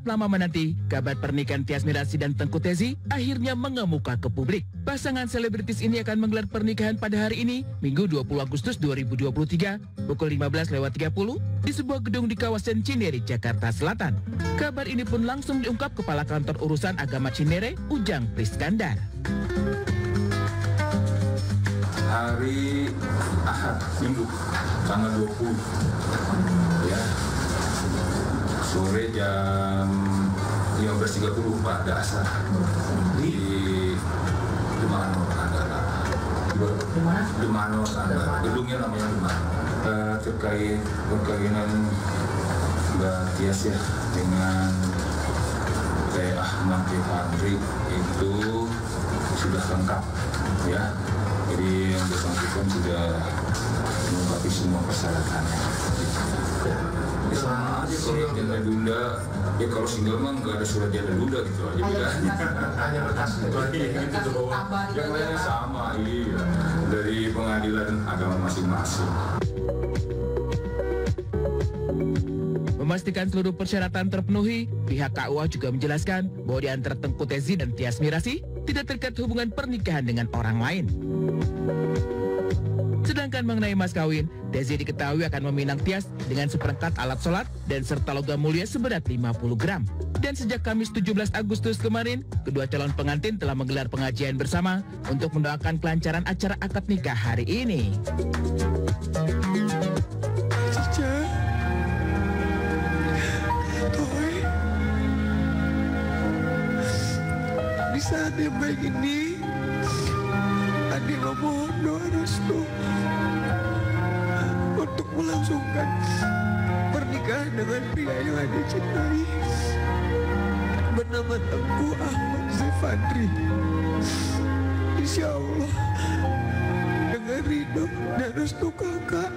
tak lama menanti, kabar pernikahan Tyas Mirasih dan Teuku Tezi akhirnya mengemuka ke publik. Pasangan selebritis ini akan menggelar pernikahan pada hari ini, Minggu 20 Agustus 2023, pukul 15.30 di sebuah gedung di kawasan Cinere, Jakarta Selatan. Kabar ini pun langsung diungkap Kepala Kantor Urusan Agama Cinere, Ujang Priskandar. Hari Ahad, Minggu, tanggal 20, ya, sore jam 15.30 pada asar di Demanor Andara, gedungnya namanya Demanor. Terkait perkawinan Mbak Tyas ya dengan Teuku Ahmad Fadri itu sudah lengkap, ya. Jadi yang bersangkutan sudah melengkapi semua persyaratannya. Ya sama aja kalau yang janda dunda, ya kalau single mah nggak ada surat janda dunda gitu aja bedanya. Hanya bekas itu aja gitu doang. Yang lainnya sama, iya. Dari pengadilan agama masing-masing. Memastikan seluruh persyaratan terpenuhi, pihak KUA juga menjelaskan bahwa di antara Teuku Tezi dan Tyas Mirasih tidak terkait hubungan pernikahan dengan orang lain. Sedangkan mengenai mas kawin, Tezi diketahui akan meminang Tyas dengan seperangkat alat sholat dan serta logam mulia seberat 50 gram. Dan sejak Kamis 17 Agustus kemarin, kedua calon pengantin telah menggelar pengajian bersama untuk mendoakan kelancaran acara akad nikah hari ini. Di saat yang baik ini, Adi memohon doa restu untuk melangsungkan pernikahan dengan pria yang Adi cintai bernama Tengku Ahmad Zefandi. Insya Allah, dengan ridho dan restu kakak,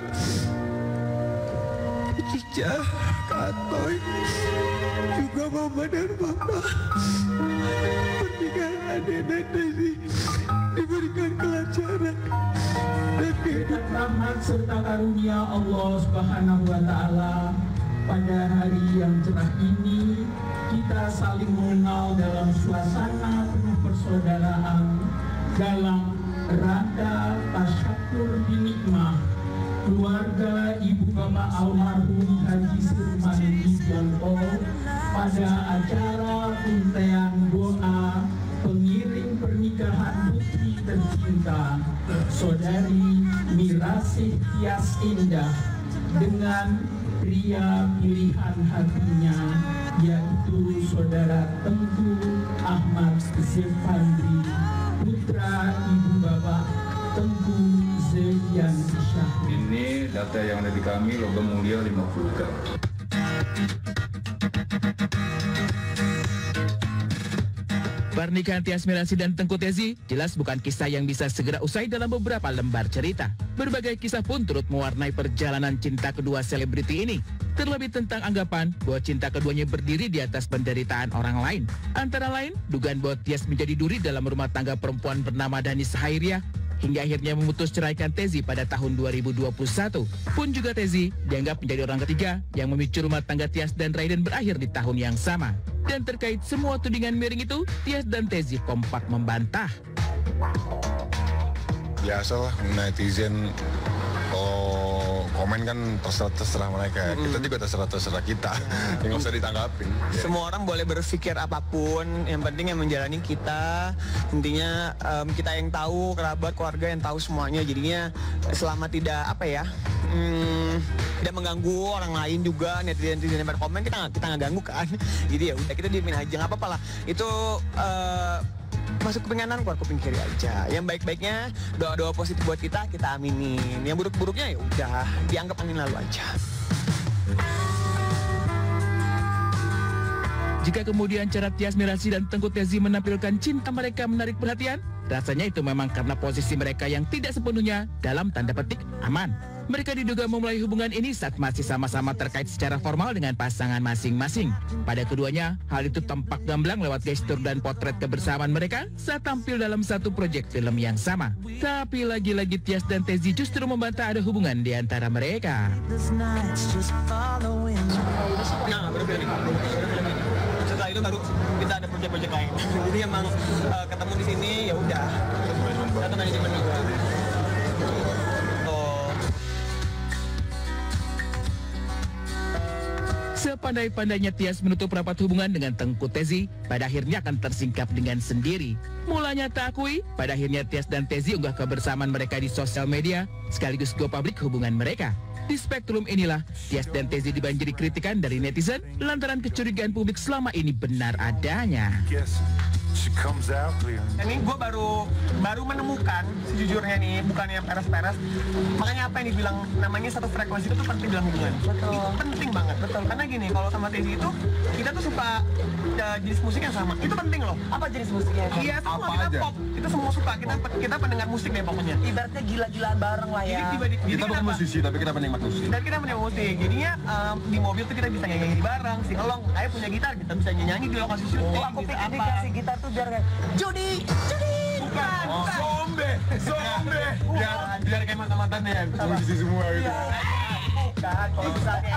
Cica, Kak Toy, juga mama dan papa, pernikahan Ade dan Tezi diberikan kelancaran dan kehidupan rahmat serta karunia Allah Subhanahu wa Ta'ala. Pada hari yang cerah ini, kita saling mengenal dalam suasana penuh persaudaraan, dalam rangka tasyakur binikmah keluarga ibu bapak almarhum Haji Sirman Djianpo pada acara untean doa pengiring pernikahan putri tercinta saudari Mirasih Tyas Indah dengan pria pilihan hatinya yaitu saudara Tengku Ahmad Zefandi, putra ibu bapak Tengku Zebian Shah. Ini data yang ada di kami, logam mulia 50 gram. Pernikahan Tyas Mirasih dan Teuku Tezi jelas bukan kisah yang bisa segera usai dalam beberapa lembar cerita. Berbagai kisah pun turut mewarnai perjalanan cinta kedua selebriti ini. Terlebih tentang anggapan bahwa cinta keduanya berdiri di atas penderitaan orang lain. Antara lain, dugaan bahwa Tyas menjadi duri dalam rumah tangga perempuan bernama Danis Hairia, hingga akhirnya memutus ceraikan Tezi pada tahun 2021. Pun juga Tezi dianggap menjadi orang ketiga yang memicu rumah tangga Tyas dan Raiden berakhir di tahun yang sama. Dan terkait semua tudingan miring itu, Tyas dan Tezi kompak membantah. Biasalah netizen kalau komen kan terserah mereka, kita juga terserah kita, nggak usah ditanggapin. Semua orang boleh berpikir apapun, yang penting yang menjalani kita, intinya kita yang tahu, kerabat, keluarga yang tahu semuanya, jadinya selama tidak apa ya, tidak mengganggu orang lain juga, netizen yang berkomen kita nggak ganggu kan, jadi ya udah kita diemin aja, nggak apa-apa lah, itu masuk kuping kanan keluar kuping kiri aja. Yang baik-baiknya doa-doa positif buat kita aminin. Yang buruk-buruknya ya udah dianggap angin lalu aja. Jika kemudian cara Tyas Mirasih dan Teuku Tezi menampilkan cinta mereka menarik perhatian, rasanya itu memang karena posisi mereka yang tidak sepenuhnya dalam tanda petik aman. Mereka diduga memulai hubungan ini saat masih sama-sama terkait secara formal dengan pasangan masing-masing. Pada keduanya, hal itu tampak gamblang lewat gestur dan potret kebersamaan mereka saat tampil dalam satu proyek film yang sama. Tapi lagi-lagi Tyas dan Tezi justru membantah ada hubungan di antara mereka. Nah, itu baru kita ada proyek-proyek lain. Jadi emang ketemu di sini ya udah. Satu manajemen juga. Sepandai-pandainya Tyas menutup rapat hubungan dengan Teuku Tezi, pada akhirnya akan tersingkap dengan sendiri. Mulanya tak akui, pada akhirnya Tyas dan Tezi unggah kebersamaan mereka di sosial media, sekaligus go public hubungan mereka. Di spektrum inilah, Tyas dan Tezi dibanjiri kritikan dari netizen lantaran kecurigaan publik selama ini benar adanya. Ini gue baru menemukan sejujurnya nih, bukan yang peres-peres. Makanya apa yang dibilang namanya satu frekuensi itu penting dalam hubungan. Betul. Itu penting banget, betul. Karena gini, kalau sama Tezi itu kita tuh suka jenis musik yang sama. Itu penting loh. Apa jenis musiknya? Iya, semua kita aja? Pop. Kita semua suka. Kita pendengar musik deh pokoknya. Ibaratnya gila-gilaan bareng lah ya. Jadi kita bukan musisi, tapi kita pendengar musik. Dan kita pendengar musik. Jadinya di mobil tuh kita bisa nyanyi bareng. Si Elong, ayo punya gitar, kita bisa nyanyi di lokasi syuting. Oh, aku pikir dia kasih gitar tuh biar kayak Jody. Bukan. Oh. Zombie. Biar kayak mantan-mantannya musisi semua gitu. Ya. Kan, kalau misalnya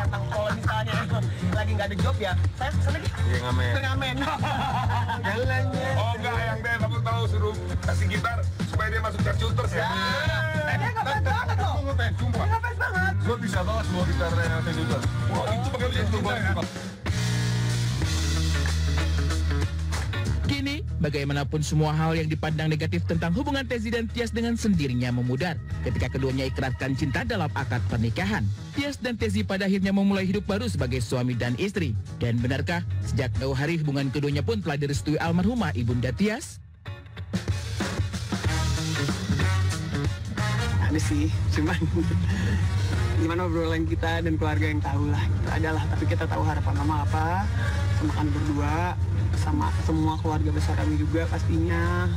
emang lagi nggak ada job ya, saya kesana gitu. Iya, ngamen. Jalannya. Oh enggak, yang Ben, kamu tahu suruh kasih gitar supaya dia masuk chart shooters ya. Dia nggak fans banget loh. Dia nggak fans banget. Gue bisa banget semua gitarnya chart shooters. Wah, itu bakal jadi turban. Kini, bagaimanapun semua hal yang dipandang negatif tentang hubungan Tezi dan Tyas dengan sendirinya memudar ketika keduanya ikrarkan cinta dalam akad pernikahan. Tyas dan Tezi pada akhirnya memulai hidup baru sebagai suami dan istri. Dan benarkah, sejak jauh hari hubungan keduanya pun telah direstui almarhumah Ibunda Tyas? Ada sih, cuman gimana obrolan kita dan keluarga yang tahu lah, kita adalah, tapi kita tahu harapan mama apa, semakan berdua, sama semua keluarga besar kami juga pastinya.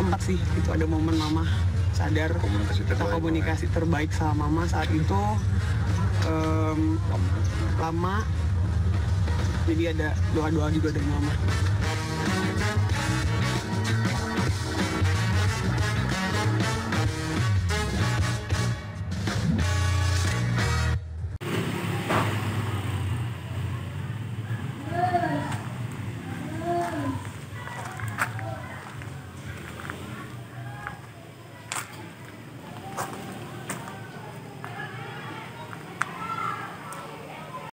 Sempat sih itu ada momen mama sadar komunikasi terbaik sama mama saat itu lama, jadi ada doa-doa juga dari mama.